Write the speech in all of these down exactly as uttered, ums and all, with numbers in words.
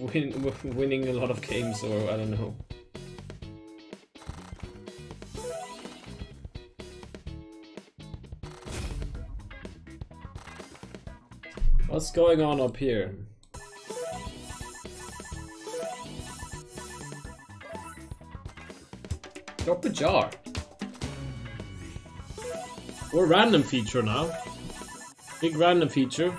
win winning a lot of games, or I don't know. What's going on up here? Drop a jar. Or random feature now. Big random feature.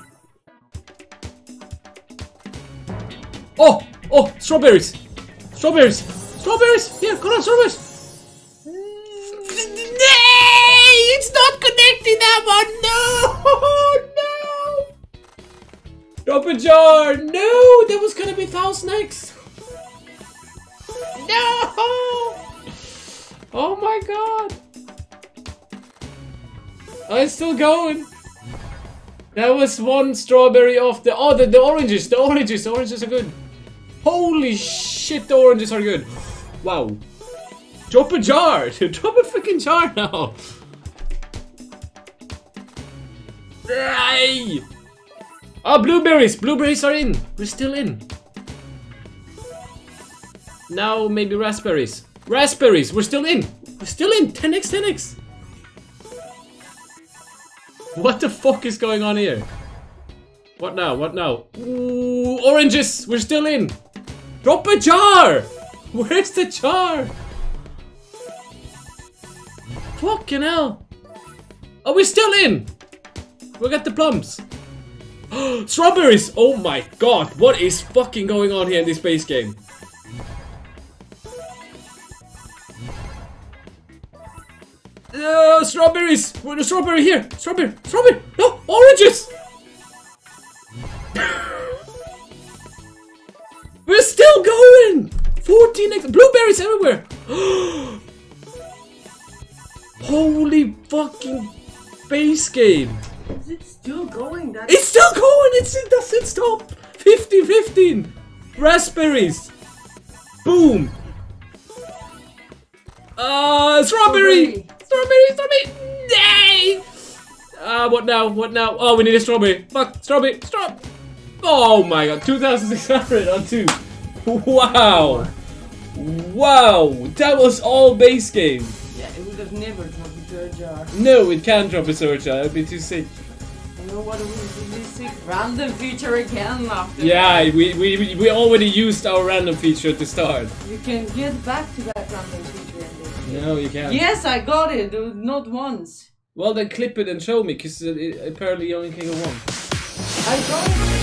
Oh! Oh! Strawberries! Strawberries! Strawberries! Here, come on, strawberries! Nay! It's not connecting that one! No! No! Drop a jar! No! That was gonna be one thousand X! No! Oh my god! I'm still going. That was one strawberry off the. Oh, the, the oranges, the oranges, the oranges are good. Holy shit, the oranges are good. Wow. Drop a jar, dude. Drop a freaking jar now. Ah, blueberries, blueberries are in. We're still in. Now maybe raspberries. Raspberries, we're still in. We're still in. ten X, ten X. What the fuck is going on here? What now? What now? Ooh, oranges! We're still in! Drop a jar! Where's the jar? Fucking hell! Are we still in? We got the plums! Strawberries! Oh my god! What is fucking going on here in this base game? Uh, strawberries! We're the strawberry here! Strawberry! Strawberry! No! Oranges! We're still going! fourteen X! Blueberries everywhere! Holy fucking base game! Is it still going? That's it's still going! It's, it doesn't stop! fifteen fifteen! Raspberries! Boom! Uh, strawberry! Strawberry! Strawberry, strawberry, nay! Ah, uh, what now? What now? Oh, we need a strawberry. Fuck, strawberry, straw. Oh my god, two thousand six hundred on two. Wow, wow, that was all base game. Yeah, it would have never dropped into a jar. No, it can't drop into a jar. It'd be too sick. You know what? It would be sick. Random feature again after. Yeah, we we we already used our random feature at the start. You can get back to that random feature. No, you can't. Yes, I got it, not once. Well, then clip it and show me, because apparently you only can go once. I got it.